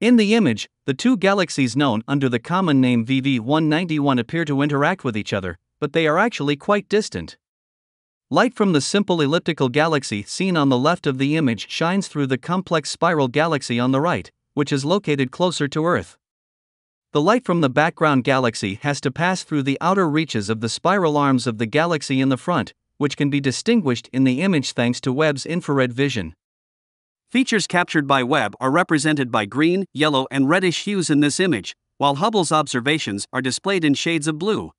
In the image, the two galaxies known under the common name VV191 appear to interact with each other, but they are actually quite distant. Light from the simple elliptical galaxy seen on the left of the image shines through the complex spiral galaxy on the right, which is located closer to Earth. The light from the background galaxy has to pass through the outer reaches of the spiral arms of the galaxy in the front, which can be distinguished in the image thanks to Webb's infrared vision. Features captured by Webb are represented by green, yellow, and reddish hues in this image, while Hubble's observations are displayed in shades of blue.